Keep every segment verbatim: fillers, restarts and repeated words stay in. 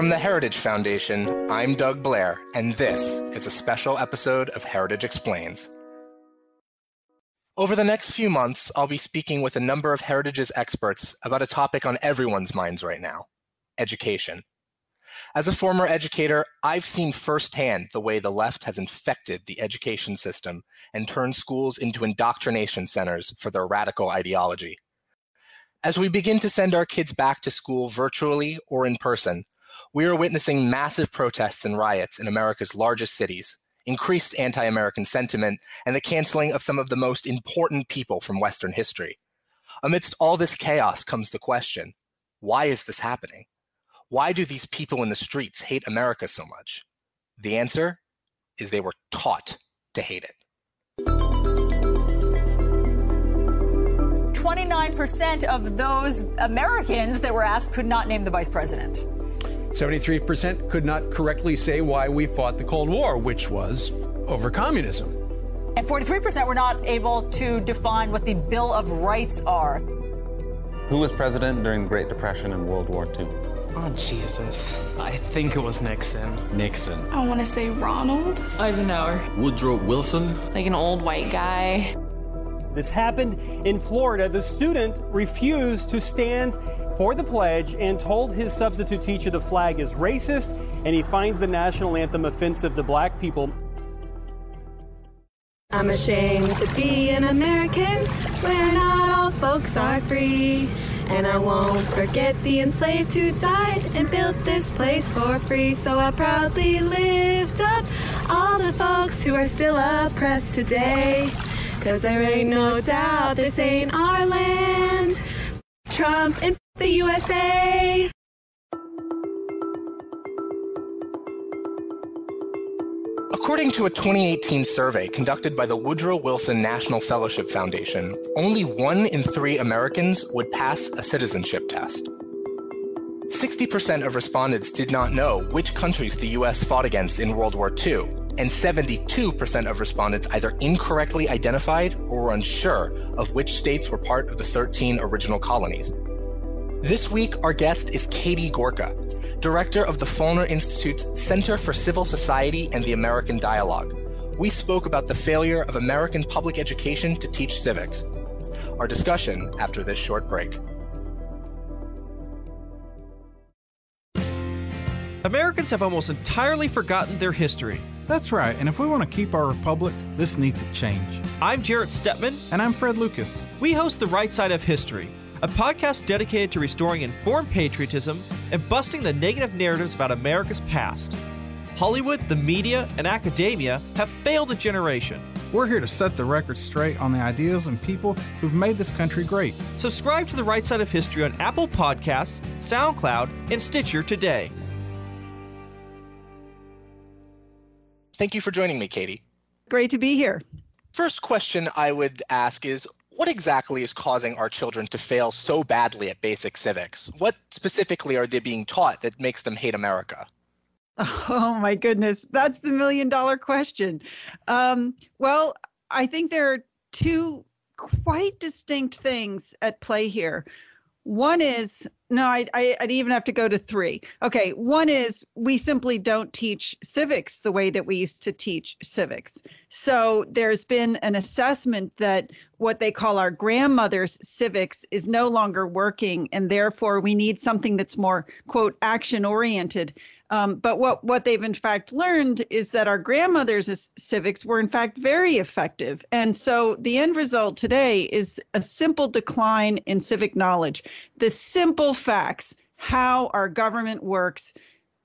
From the Heritage Foundation, I'm Doug Blair, and this is a special episode of Heritage Explains. Over the next few months, I'll be speaking with a number of Heritage's experts about a topic on everyone's minds right now, education. As a former educator, I've seen firsthand the way the left has infected the education system and turned schools into indoctrination centers for their radical ideology. As we begin to send our kids back to school virtually or in person, we are witnessing massive protests and riots in America's largest cities, increased anti-American sentiment, and the canceling of some of the most important people from Western history. Amidst all this chaos comes the question, why is this happening? Why do these people in the streets hate America so much? The answer is they were taught to hate it. twenty-nine percent of those Americans that were asked could not name the vice president. seventy-three percent could not correctly say why we fought the Cold War, which was over communism. And forty-three percent were not able to define what the Bill of Rights are. Who was president during the Great Depression and World War Two? Oh, Jesus. I think it was Nixon. Nixon. I want to say Ronald. Eisenhower. Woodrow Wilson. Like an old white guy. This happened in Florida. The student refused to stand for the pledge and told his substitute teacher the flag is racist, and he finds the national anthem offensive to black people. I'm ashamed to be an American, where not all folks are free, and I won't forget the enslaved who died and built this place for free. So I proudly lift up all the folks who are still oppressed today, 'cause there ain't no doubt this ain't our land. Trump and the U S A. According to a twenty eighteen survey conducted by the Woodrow Wilson National Fellowship Foundation, only one in three Americans would pass a citizenship test. sixty percent of respondents did not know which countries the U S fought against in World War Two, and seventy-two percent of respondents either incorrectly identified or were unsure of which states were part of the thirteen original colonies. This week, our guest is Katie Gorka, director of the Feulner Institute's Center for Civil Society and the American Dialogue. We spoke about the failure of American public education to teach civics. Our discussion after this short break. Americans have almost entirely forgotten their history. That's right, and if we want to keep our republic, this needs to change. I'm Jarrett Stepman. And I'm Fred Lucas. We host The Right Side of History, a podcast dedicated to restoring informed patriotism and busting the negative narratives about America's past. Hollywood, the media, and academia have failed a generation. We're here to set the record straight on the ideas and people who've made this country great. Subscribe to The Right Side of History on Apple Podcasts, SoundCloud, and Stitcher today. Thank you for joining me, Katie. Great to be here. First question I would ask is, what exactly is causing our children to fail so badly at basic civics? What specifically are they being taught that makes them hate America? Oh, my goodness. That's the million-dollar question. Um, well, I think there are two quite distinct things at play here. One is, no, I'd, I'd even have to go to three. Okay, one is we simply don't teach civics the way that we used to teach civics. So there's been an assessment that what they call our grandmother's civics is no longer working, and therefore we need something that's more, quote, action-oriented. Um, but what, what they've in fact learned is that our grandmother's civics were in fact very effective. And so the end result today is a simple decline in civic knowledge. The simple facts, how our government works,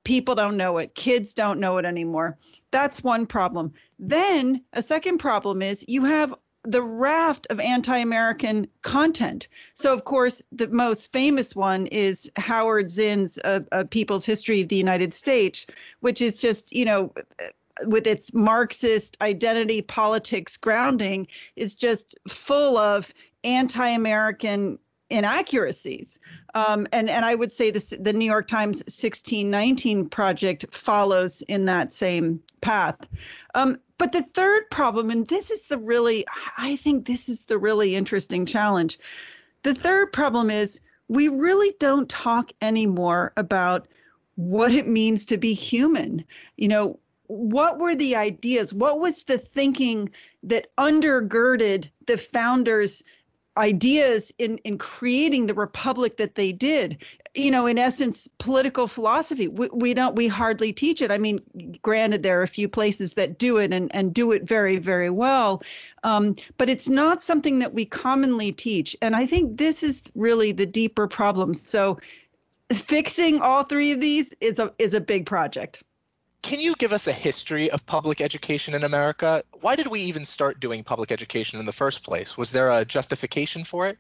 people don't know it. Kids don't know it anymore. That's one problem. Then a second problem is you have the raft of anti-American content. So, of course, the most famous one is Howard Zinn's uh, uh, People's History of the United States, which is just, you know, with its Marxist identity politics grounding, is just full of anti-American inaccuracies. Um, and, and I would say this, the New York Times sixteen nineteen Project follows in that same path. Um, But the third problem, and this is the really, I think this is the really interesting challenge. The third problem is we really don't talk anymore about what it means to be human. You know, what were the ideas? What was the thinking that undergirded the founders' ideas in, in creating the republic that they did? You know, in essence, political philosophy, we, we don't, we hardly teach it. I mean, granted, there are a few places that do it and, and do it very, very well. Um, but it's not something that we commonly teach. And I think this is really the deeper problem. So fixing all three of these is a, is a big project. Can you give us a history of public education in America? Why did we even start doing public education in the first place? Was there a justification for it?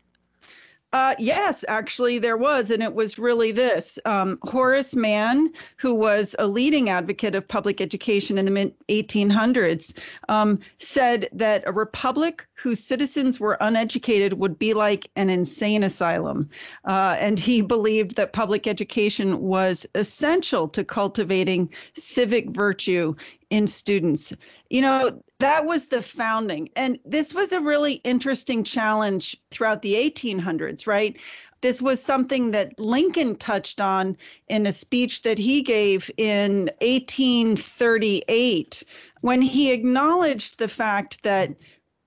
Uh, yes, actually there was, and it was really this. Um, Horace Mann, who was a leading advocate of public education in the mid eighteen hundreds, um, said that a republic whose citizens were uneducated would be like an insane asylum. Uh, and he believed that public education was essential to cultivating civic virtue in students. You know, that was the founding. And this was a really interesting challenge throughout the eighteen hundreds, right? This was something that Lincoln touched on in a speech that he gave in eighteen thirty-eight, when he acknowledged the fact that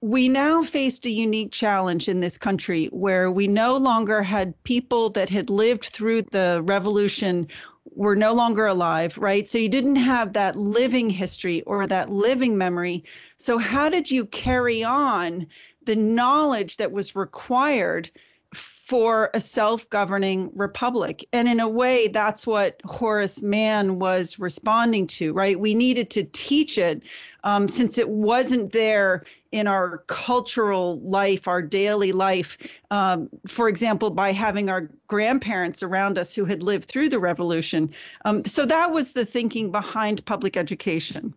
we now faced a unique challenge in this country where we no longer had people that had lived through the Revolution were no longer alive, right? So you didn't have that living history or that living memory. So how did you carry on the knowledge that was required for a self-governing republic? And in a way, that's what Horace Mann was responding to, right? We needed to teach it um, since it wasn't there in our cultural life, our daily life, um, for example, by having our grandparents around us who had lived through the Revolution. Um, so that was the thinking behind public education.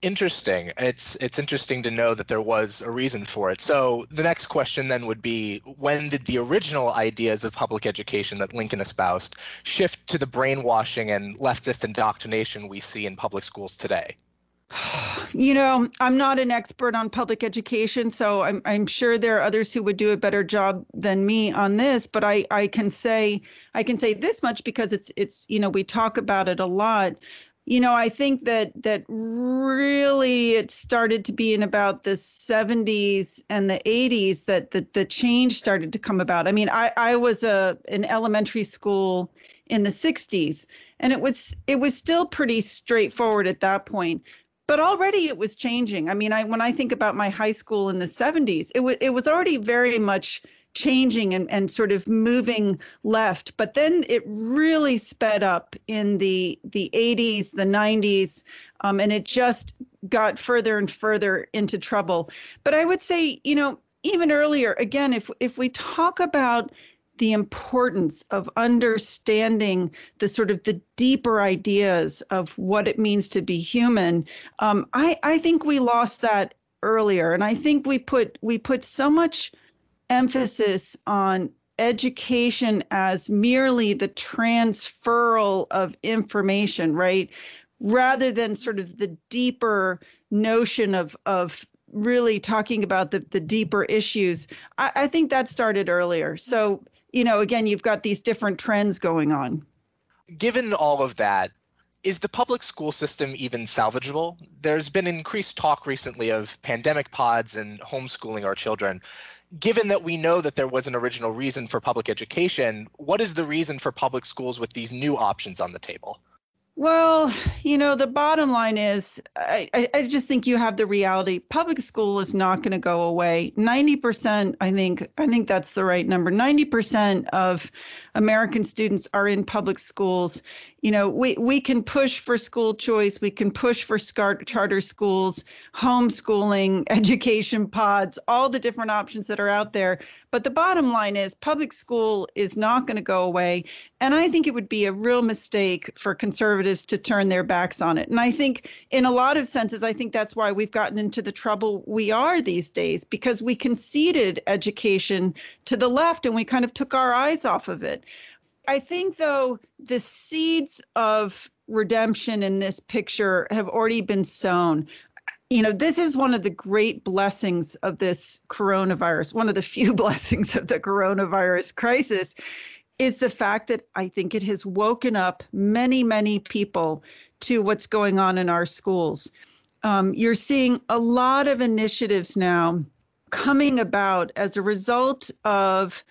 Interesting. It's it's interesting to know that there was a reason for it. So the next question then would be, when did the original ideas of public education that Lincoln espoused shift to the brainwashing and leftist indoctrination we see in public schools today? You know, I'm not an expert on public education, so I'm, I'm sure there are others who would do a better job than me on this. But I, I can say I can say this much because it's it's, you know, we talk about it a lot. You know, I think that that really it started to be in about the seventies and the eighties that the, the change started to come about. I mean, I, I was a in elementary school in the sixties, and it was it was still pretty straightforward at that point. But already it was changing. I mean, I when I think about my high school in the seventies, it was it was already very much changing and, and sort of moving left. But then it really sped up in the the eighties, the nineties, um, and it just got further and further into trouble. But I would say, you know, even earlier, again, if if we talk about the importance of understanding the sort of the deeper ideas of what it means to be human, um, I, I think we lost that earlier. And I think we put we put so much emphasis on education as merely the transferal of information, right? Rather than sort of the deeper notion of of really talking about the, the deeper issues. I, I think that started earlier. So, you know, again, you've got these different trends going on. Given all of that, is the public school system even salvageable? There's been increased talk recently of pandemic pods and homeschooling our children. Given that we know that there was an original reason for public education, what is the reason for public schools with these new options on the table? Well, you know, the bottom line is, I, I just think you have the reality. Public school is not going to go away. ninety percent, I think, I think that's the right number. ninety percent of American students are in public schools. You know, we, we can push for school choice. We can push for scar- charter schools, homeschooling, education pods, all the different options that are out there. But the bottom line is public school is not going to go away. And I think it would be a real mistake for conservatives to turn their backs on it. And I think in a lot of senses, I think that's why we've gotten into the trouble we are these days, because we conceded education to the left and we kind of took our eyes off of it. I think, though, the seeds of redemption in this picture have already been sown. You know, this is one of the great blessings of this coronavirus, one of the few blessings of the coronavirus crisis, is the fact that I think it has woken up many, many people to what's going on in our schools. Um, you're seeing a lot of initiatives now coming about as a result of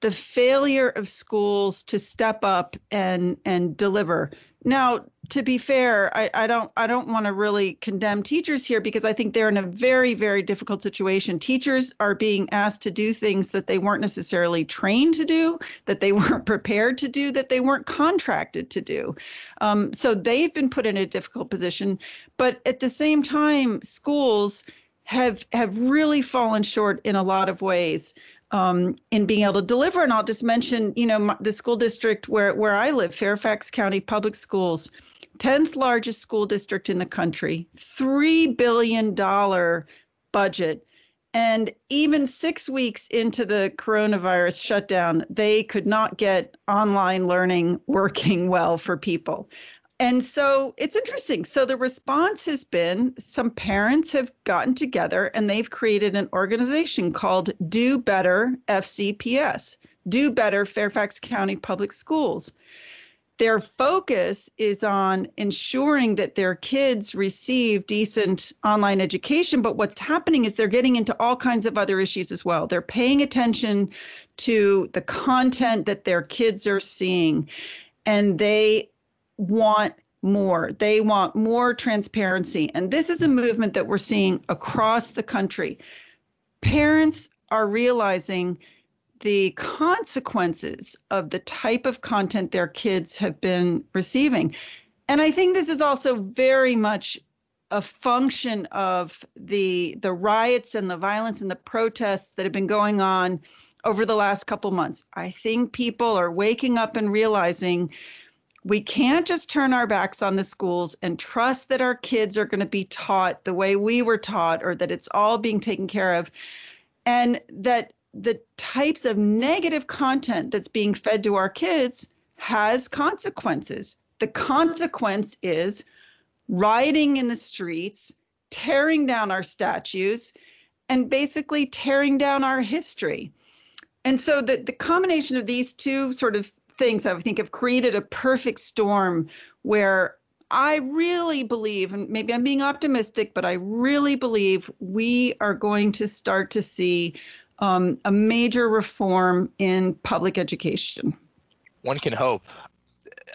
the failure of schools to step up and and deliver. Now, to be fair, I, I don't I don't want to really condemn teachers here, because I think they're in a very, very difficult situation. Teachers are being asked to do things that they weren't necessarily trained to do, that they weren't prepared to do, that they weren't contracted to do. Um, so they've been put in a difficult position. But at the same time, schools have have really fallen short in a lot of ways. Um, in being able to deliver. And I'll just mention, you know, my, the school district where, where I live, Fairfax County Public Schools, tenth largest school district in the country, three billion dollars budget. And even six weeks into the coronavirus shutdown, they could not get online learning working well for people. And so it's interesting. So the response has been some parents have gotten together and they've created an organization called Do Better F C P S, Do Better Fairfax County Public Schools. Their focus is on ensuring that their kids receive decent online education. But what's happening is they're getting into all kinds of other issues as well. They're paying attention to the content that their kids are seeing, and they want more. They want more transparency. And this is a movement that we're seeing across the country. Parents are realizing the consequences of the type of content their kids have been receiving. And I think this is also very much a function of the, the riots and the violence and the protests that have been going on over the last couple months. I think people are waking up and realizing we can't just turn our backs on the schools and trust that our kids are going to be taught the way we were taught, or that it's all being taken care of, and that the types of negative content that's being fed to our kids has consequences. The consequence is rioting in the streets, tearing down our statues, and basically tearing down our history. And so the, the combination of these two sort of things, I think, have created a perfect storm where I really believe, and maybe I'm being optimistic, but I really believe we are going to start to see um, a major reform in public education. One can hope.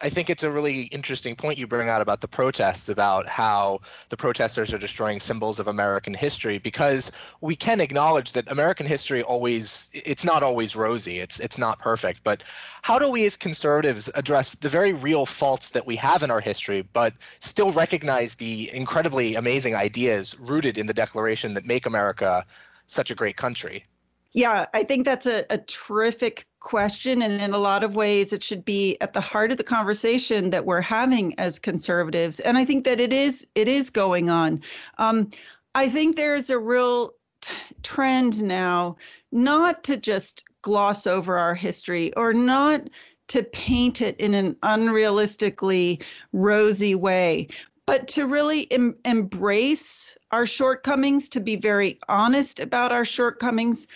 I think it's a really interesting point you bring out about the protests, about how the protesters are destroying symbols of American history, because we can acknowledge that American history always, it's not always rosy. It's, it's not perfect. But how do we as conservatives address the very real faults that we have in our history, but still recognize the incredibly amazing ideas rooted in the Declaration that make America such a great country? Yeah, I think that's a, a terrific question. And in a lot of ways, it should be at the heart of the conversation that we're having as conservatives. And I think that it is it is going on. Um, I think there is a real t- trend now not to just gloss over our history, or not to paint it in an unrealistically rosy way, but to really em- embrace our shortcomings, to be very honest about our shortcomings,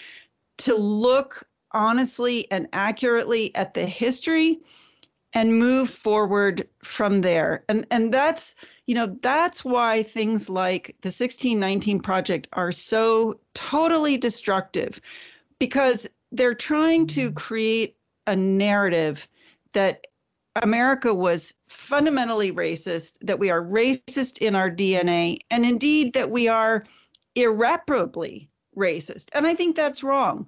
to look honestly and accurately at the history and move forward from there. And and that's, you know, that's why things like the sixteen nineteen Project are so totally destructive, because they're trying to create a narrative that America was fundamentally racist, that we are racist in our D N A, and indeed that we are irreparably racist. And I think that's wrong.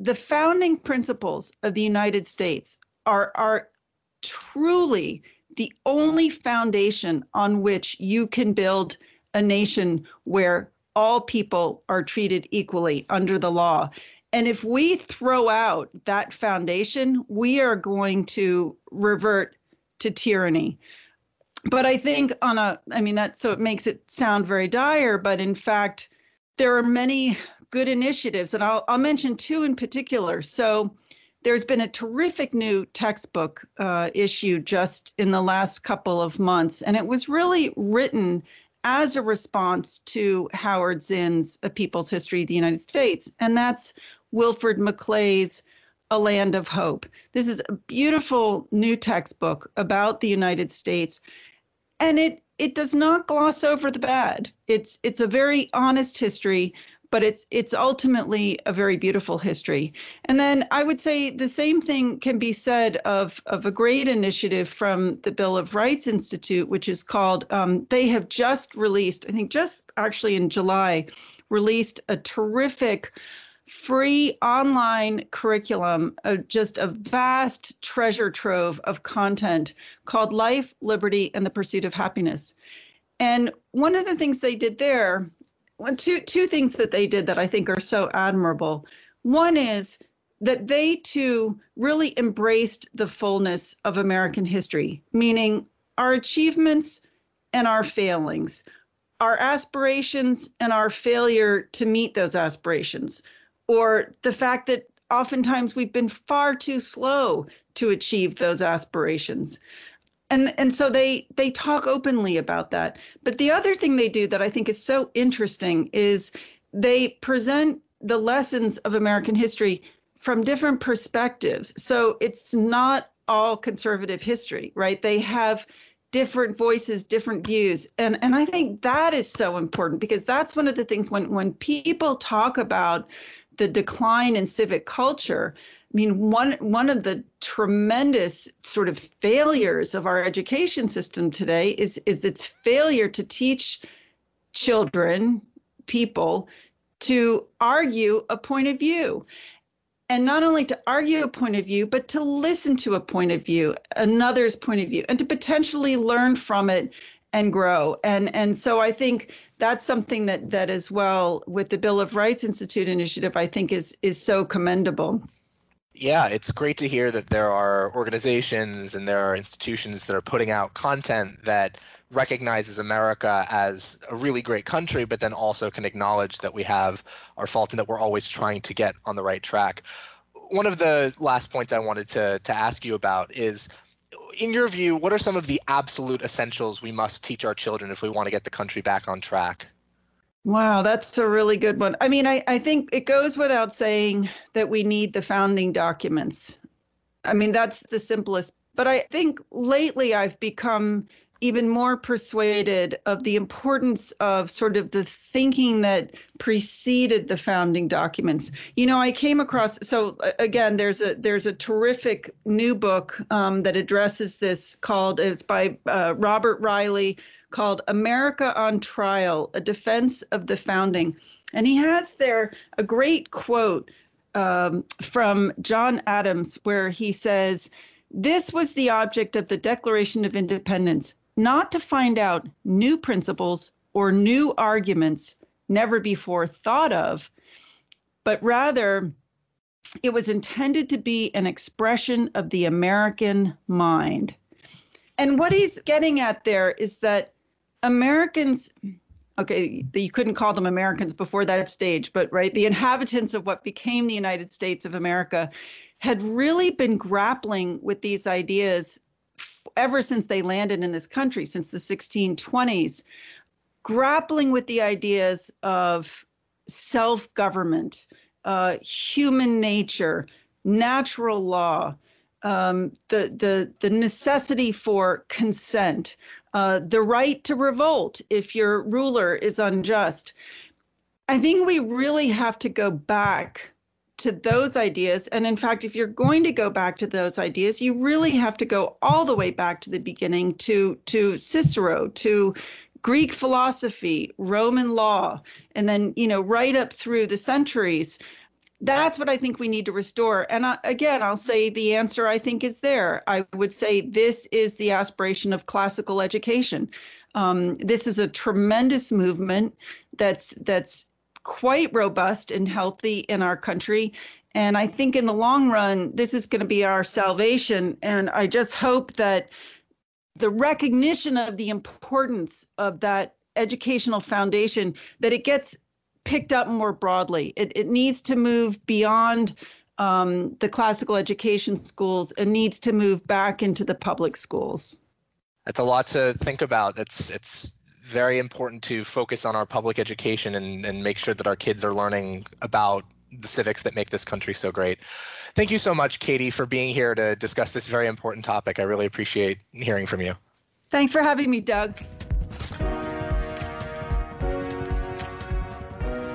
The founding principles of the United States are, are truly the only foundation on which you can build a nation where all people are treated equally under the law. And if we throw out that foundation, we are going to revert to tyranny. But I think on a, I mean, that, so it makes it sound very dire, but in fact, there are many good initiatives, and I'll, I'll mention two in particular. So there's been a terrific new textbook uh, issue just in the last couple of months, and it was really written as a response to Howard Zinn's A People's History of the United States, and that's Wilford McClay's A Land of Hope. This is a beautiful new textbook about the United States, and it it does not gloss over the bad. It's it's a very honest history, but it's it's ultimately a very beautiful history. And then I would say the same thing can be said of of a great initiative from the Bill of Rights Institute, which is called. Um, they have just released, I think, just actually in July, released a terrific free online curriculum, uh, just a vast treasure trove of content called Life, Liberty, and the Pursuit of Happiness. And one of the things they did there, well, two, two things that they did that I think are so admirable. One is that they too really embraced the fullness of American history, meaning our achievements and our failings, our aspirations and our failure to meet those aspirations, or the fact that oftentimes we've been far too slow to achieve those aspirations. And, and so they, they talk openly about that. But the other thing they do that I think is so interesting is they present the lessons of American history from different perspectives. So it's not all conservative history, right? They have different voices, different views. And, and I think that is so important, because that's one of the things when, when people talk about the decline in civic culture, I mean, one, one of the tremendous sort of failures of our education system today is, is its failure to teach children, people, to argue a point of view. And not only to argue a point of view, but to listen to a point of view, another's point of view, and to potentially learn from it and grow. And, and so I think that's something that that as well with the Bill of Rights Institute initiative, I think is is so commendable. Yeah, it's great to hear that there are organizations and there are institutions that are putting out content that recognizes America as a really great country, but then also can acknowledge that we have our faults and that we're always trying to get on the right track. One of the last points I wanted to, to ask you about is, in your view, what are some of the absolute essentials we must teach our children if we want to get the country back on track? Wow, that's a really good one. I mean, I, I think it goes without saying that we need the founding documents. I mean, that's the simplest. But I think lately I've become even more persuaded of the importance of sort of the thinking that preceded the founding documents. You know, I came across, so again, there's a there's a terrific new book um, that addresses this called, it's by uh, Robert Reilly, called America on Trial: A Defense of the Founding. And he has there a great quote um, from John Adams, where he says, "This was the object of the Declaration of Independence, not to find out new principles or new arguments never before thought of, but rather it was intended to be an expression of the American mind." And what he's getting at there is that Americans, okay, you couldn't call them Americans before that stage, but right, the inhabitants of what became the United States of America had really been grappling with these ideas ever since they landed in this country, since the sixteen twenties, grappling with the ideas of self-government, uh, human nature, natural law, um, the, the, the necessity for consent, uh, the right to revolt if your ruler is unjust. I think we really have to go back to those ideas. And in fact, if you're going to go back to those ideas, you really have to go all the way back to the beginning, to, to Cicero, to Greek philosophy, Roman law, and then, you know, right up through the centuries. That's what I think we need to restore. And I, again, I'll say the answer I think is there. I would say this is the aspiration of classical education. Um, this is a tremendous movement that's that's quite robust and healthy in our country. And I think in the long run, this is going to be our salvation. And I just hope that the recognition of the importance of that educational foundation, that it gets picked up more broadly. It, it needs to move beyond um, the classical education schools and needs to move back into the public schools. That's a lot to think about. It's, it's, very important to focus on our public education and, and make sure that our kids are learning about the civics that make this country so great. Thank you so much, Katie, for being here to discuss this very important topic. I really appreciate hearing from you. Thanks for having me, Doug.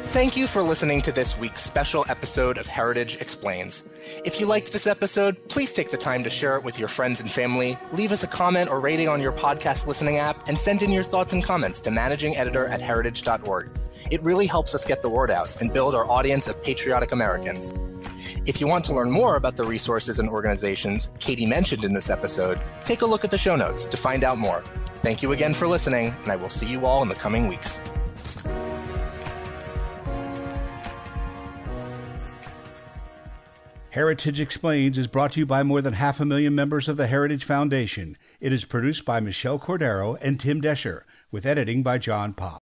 Thank you for listening to this week's special episode of Heritage Explains. If you liked this episode, please take the time to share it with your friends and family, leave us a comment or rating on your podcast listening app, and send in your thoughts and comments to managing editor at heritage dot org. It really helps us get the word out and build our audience of patriotic Americans. If you want to learn more about the resources and organizations Katie mentioned in this episode, take a look at the show notes to find out more. Thank you again for listening, and I will see you all in the coming weeks. Heritage Explains is brought to you by more than half a million members of the Heritage Foundation. It is produced by Michelle Cordero and Tim Descher, with editing by John Pop.